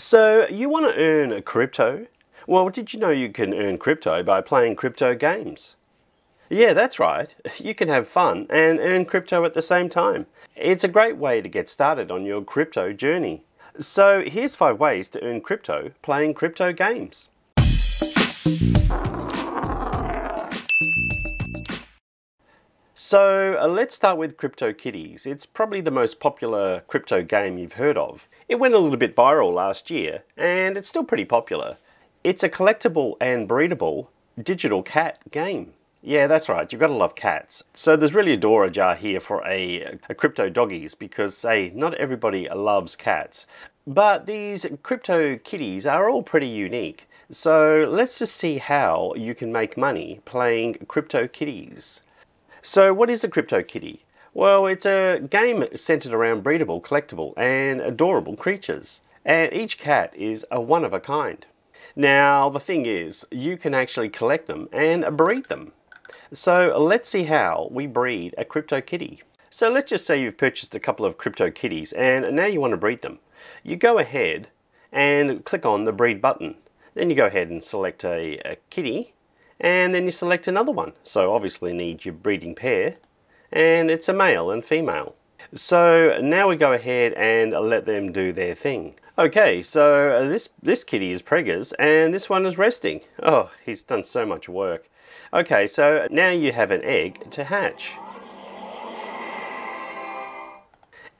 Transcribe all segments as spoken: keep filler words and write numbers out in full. So you want to earn crypto? Well, did you know you can earn crypto by playing crypto games? Yeah, that's right. You can have fun and earn crypto at the same time. It's a great way to get started on your crypto journey. So here's five ways to earn crypto playing crypto games. So uh, let's start with Crypto Kitties. It's probably the most popular crypto game you've heard of. It went a little bit viral last year, and it's still pretty popular. It's a collectible and breedable digital cat game. Yeah, that's right, you've got to love cats. So there's really a door ajar here for a, a crypto doggies because, hey, not everybody loves cats. But these Crypto Kitties are all pretty unique. So let's just see how you can make money playing Crypto Kitties. So what is a Crypto Kitty? Well, it's a game centered around breedable, collectible and adorable creatures. And each cat is a one of a kind. Now the thing is, you can actually collect them and breed them. So let's see how we breed a Crypto Kitty. So let's just say you've purchased a couple of Crypto Kitties and now you want to breed them. You go ahead and click on the breed button. Then you go ahead and select a, a kitty. And then you select another one. So obviously need your breeding pair, and it's a male and female. So now we go ahead and let them do their thing. Okay, so this, this kitty is preggers and this one is resting. Oh, he's done so much work. Okay, so now you have an egg to hatch.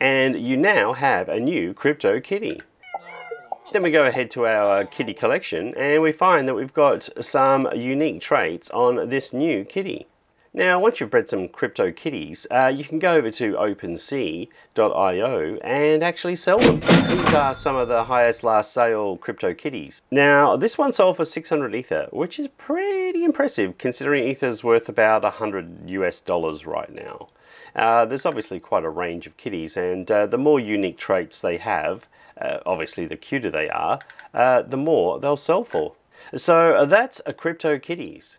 And you now have a new Crypto Kitty. Then we go ahead to our kitty collection and we find that we've got some unique traits on this new kitty. Now once you've bred some Crypto Kitties, uh, you can go over to open sea dot i o and actually sell them. These are some of the highest last sale Crypto Kitties. Now this one sold for six hundred Ether, which is pretty impressive considering Ether's worth about one hundred US dollars right now. Uh, there's obviously quite a range of kitties, and uh, the more unique traits they have, Uh, obviously the cuter they are, uh, the more they'll sell for. So uh, that's a Crypto Kitties.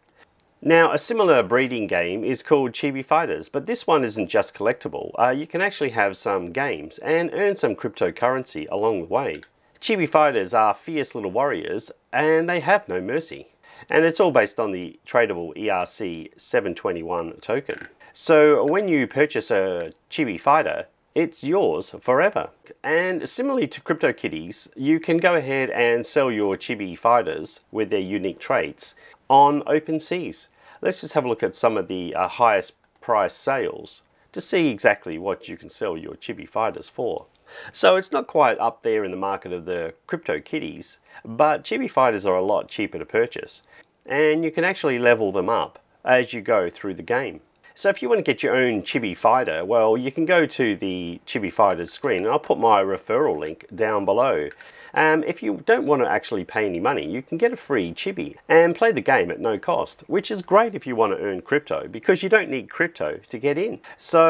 Now a similar breeding game is called Chibi Fighters, but this one isn't just collectible. Uh, you can actually have some games and earn some cryptocurrency along the way. Chibi Fighters are fierce little warriors and they have no mercy. And it's all based on the tradable E R C seven twenty-one token. So when you purchase a Chibi Fighter, it's yours forever. And similarly to Crypto Kitties, you can go ahead and sell your Chibi Fighters with their unique traits on OpenSea. Let's just have a look at some of the uh, highest price sales to see exactly what you can sell your Chibi Fighters for. So it's not quite up there in the market of the Crypto Kitties, but Chibi Fighters are a lot cheaper to purchase, and you can actually level them up as you go through the game. So if you want to get your own Chibi Fighter, well, you can go to the Chibi Fighters screen, and I'll put my referral link down below. Um, if you don't want to actually pay any money, you can get a free Chibi and play the game at no cost, which is great if you want to earn crypto, because you don't need crypto to get in. So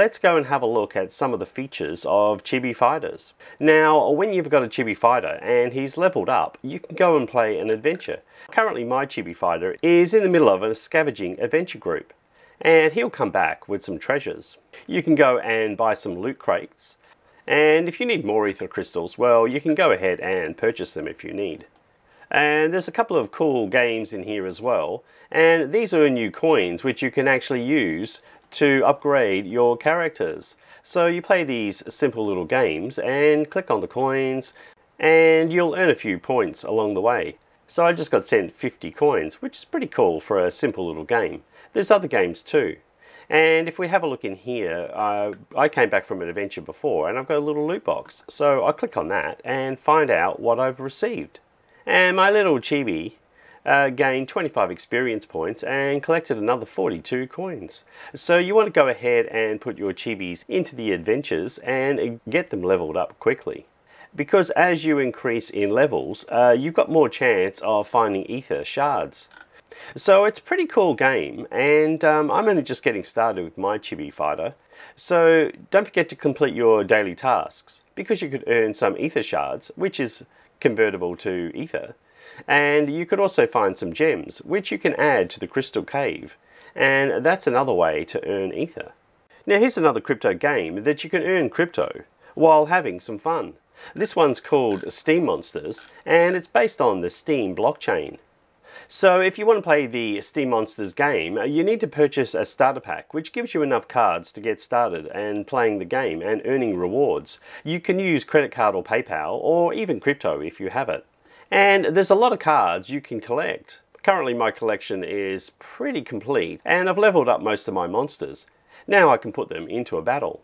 let's go and have a look at some of the features of Chibi Fighters. Now, when you've got a Chibi Fighter and he's leveled up, you can go and play an adventure. Currently, my Chibi Fighter is in the middle of a scavenging adventure group, and he'll come back with some treasures. You can go and buy some loot crates, and if you need more ether crystals, well, you can go ahead and purchase them if you need. And there's a couple of cool games in here as well, and these are new coins which you can actually use to upgrade your characters. So you play these simple little games and click on the coins and you'll earn a few points along the way. So I just got sent fifty coins, which is pretty cool for a simple little game. There's other games too. And if we have a look in here, uh, I came back from an adventure before and I've got a little loot box. So I click on that and find out what I've received. And my little Chibi uh, gained twenty-five experience points and collected another forty-two coins. So you want to go ahead and put your Chibis into the adventures and get them leveled up quickly, because as you increase in levels, uh, you've got more chance of finding ether shards. So it's a pretty cool game, and um, I'm only just getting started with my Chibi Fighter. So don't forget to complete your daily tasks, because you could earn some ether shards, which is convertible to ether. And you could also find some gems, which you can add to the crystal cave. And that's another way to earn ether. Now here's another crypto game that you can earn crypto while having some fun. This one's called Steem Monsters, and it's based on the Steem blockchain. So if you want to play the Steem Monsters game, you need to purchase a starter pack, which gives you enough cards to get started and playing the game and earning rewards. You can use credit card or PayPal, or even crypto if you have it. And there's a lot of cards you can collect. Currently my collection is pretty complete, and I've leveled up most of my monsters. Now I can put them into a battle.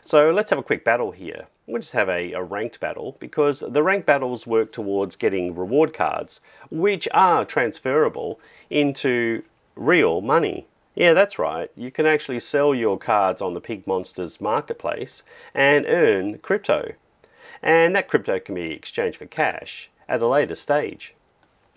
So let's have a quick battle here. We'll just have a, a ranked battle, because the ranked battles work towards getting reward cards, which are transferable into real money. Yeah, that's right. You can actually sell your cards on the Pig Monsters marketplace and earn crypto. And that crypto can be exchanged for cash at a later stage.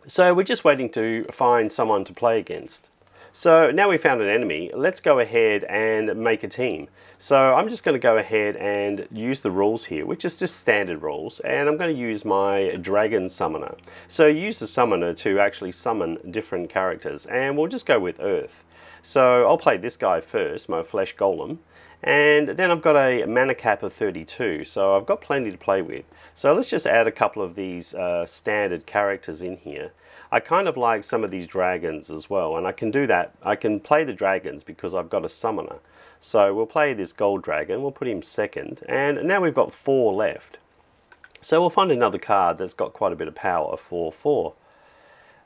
So we're just waiting to find someone to play against. So now we found an enemy, let's go ahead and make a team. So I'm just going to go ahead and use the rules here, which is just standard rules, and I'm going to use my dragon summoner. So use the summoner to actually summon different characters, and we'll just go with Earth. So I'll play this guy first, my flesh golem, and then I've got a mana cap of thirty-two, so I've got plenty to play with. So let's just add a couple of these uh, standard characters in here. I kind of like some of these dragons as well, and I can do that. I can play the dragons because I've got a summoner. So we'll play this gold dragon, we'll put him second, and now we've got four left. So we'll find another card that's got quite a bit of power, four four.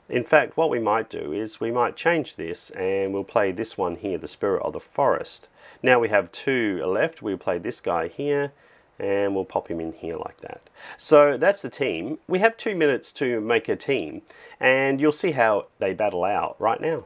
In fact, what we might do is we might change this, and we'll play this one here, the Spirit of the Forest. Now we have two left, we'll play this guy here, and we'll pop him in here like that. So that's the team. We have two minutes to make a team, and you'll see how they battle out right now.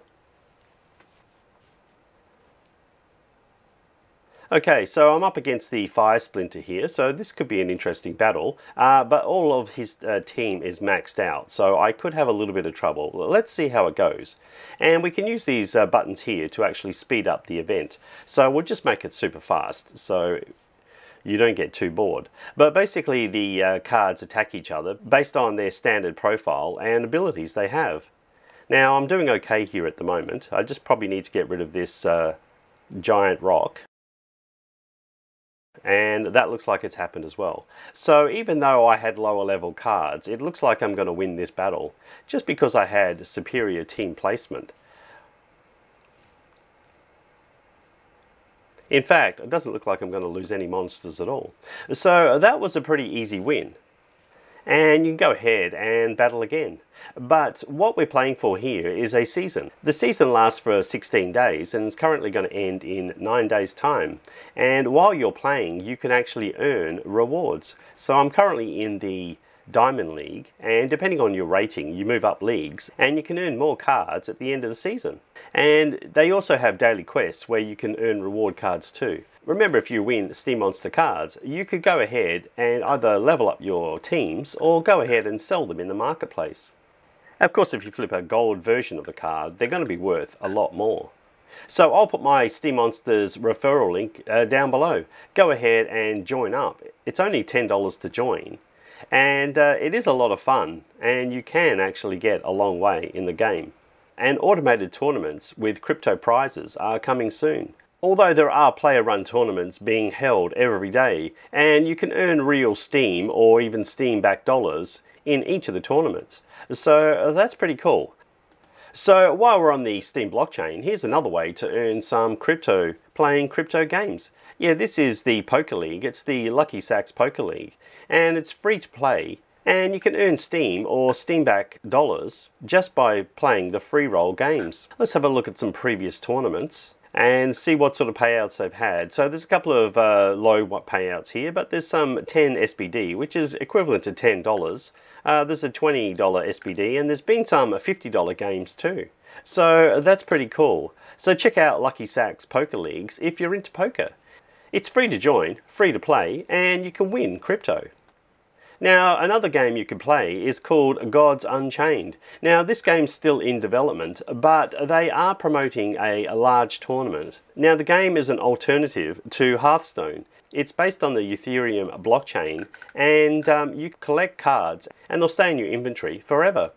Okay, so I'm up against the Fire Splinter here, so this could be an interesting battle, uh, but all of his uh, team is maxed out, so I could have a little bit of trouble. Let's see how it goes. And we can use these uh, buttons here to actually speed up the event, so we'll just make it super fast, so you don't get too bored. But basically the uh, cards attack each other based on their standard profile and abilities they have. Now I'm doing okay here at the moment. I just probably need to get rid of this uh, giant rock. And that looks like it's happened as well. So even though I had lower level cards, it looks like I'm going to win this battle just because I had superior team placement. In fact, it doesn't look like I'm going to lose any monsters at all. So that was a pretty easy win. And you can go ahead and battle again. But what we're playing for here is a season. The season lasts for sixteen days and is currently going to end in nine days time. And while you're playing, you can actually earn rewards. So I'm currently in the Diamond League, and depending on your rating you move up leagues and you can earn more cards at the end of the season. And they also have daily quests where you can earn reward cards too. Remember, if you win Steem Monster cards you could go ahead and either level up your teams or go ahead and sell them in the marketplace. Of course, if you flip a gold version of the card they're going to be worth a lot more. So I'll put my Steem Monsters referral link uh, down below. Go ahead and join up. It's only ten dollars to join. And uh, it is a lot of fun, and you can actually get a long way in the game. And automated tournaments with crypto prizes are coming soon. Although there are player-run tournaments being held every day, and you can earn real Steem or even Steem-backed dollars in each of the tournaments. So that's pretty cool. So while we're on the Steem blockchain, here's another way to earn some crypto playing crypto games. Yeah, this is the Poker League. It's the Lucksacks Poker League, and it's free to play, and you can earn Steem or Steem-backed dollars just by playing the free roll games. Let's have a look at some previous tournaments and see what sort of payouts they've had. So there's a couple of uh, low payouts here, but there's some ten S B D, which is equivalent to ten dollars. Uh, there's a twenty dollar S B D, and there's been some fifty dollar games too. So that's pretty cool. So check out Lucksacks Poker Leagues if you're into poker. It's free to join, free to play, and you can win crypto. Now, another game you can play is called Gods Unchained. Now, this game's still in development, but they are promoting a, a large tournament. Now, the game is an alternative to Hearthstone. It's based on the Ethereum blockchain, and um, you collect cards, and they'll stay in your inventory forever.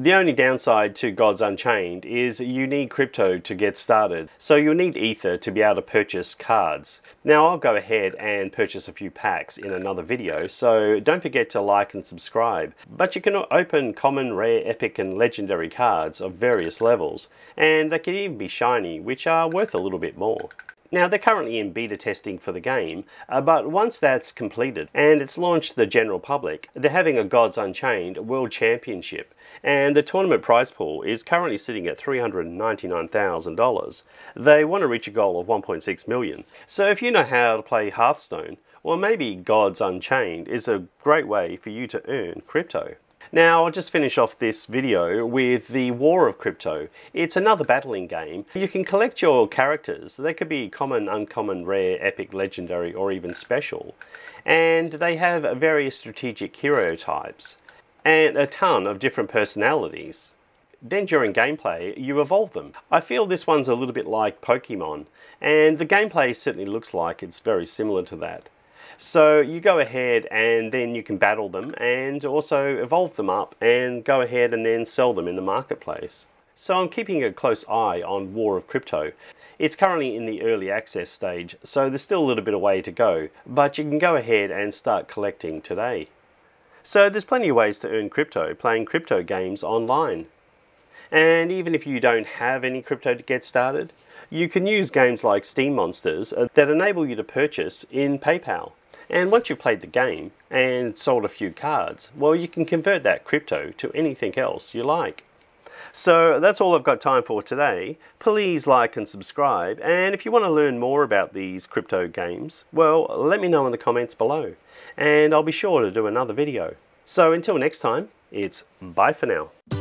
The only downside to Gods Unchained is you need crypto to get started, so you'll need Ether to be able to purchase cards. Now I'll go ahead and purchase a few packs in another video, so don't forget to like and subscribe. But you can open common, rare, epic and legendary cards of various levels, and they can even be shiny, which are worth a little bit more. Now they're currently in beta testing for the game, uh, but once that's completed and it's launched to the general public, they're having a Gods Unchained World Championship, and the tournament prize pool is currently sitting at three hundred ninety-nine thousand dollars. They want to reach a goal of one point six million dollars. So if you know how to play Hearthstone, or maybe Gods Unchained is a great way for you to earn crypto. Now I'll just finish off this video with the War of Crypto. It's another battling game. You can collect your characters. They could be common, uncommon, rare, epic, legendary or even special. And they have various strategic hero types and a ton of different personalities. Then during gameplay you evolve them. I feel this one's a little bit like Pokemon, and the gameplay certainly looks like it's very similar to that. So you go ahead and then you can battle them and also evolve them up and go ahead and then sell them in the marketplace. So I'm keeping a close eye on War of Crypto. It's currently in the early access stage, so there's still a little bit of way to go, but you can go ahead and start collecting today. So there's plenty of ways to earn crypto playing crypto games online. And even if you don't have any crypto to get started, you can use games like Steem Monsters that enable you to purchase in PayPal. And once you've played the game and sold a few cards, well, you can convert that crypto to anything else you like. So that's all I've got time for today. Please like and subscribe, and if you want to learn more about these crypto games, well, let me know in the comments below and I'll be sure to do another video. So until next time, it's bye for now.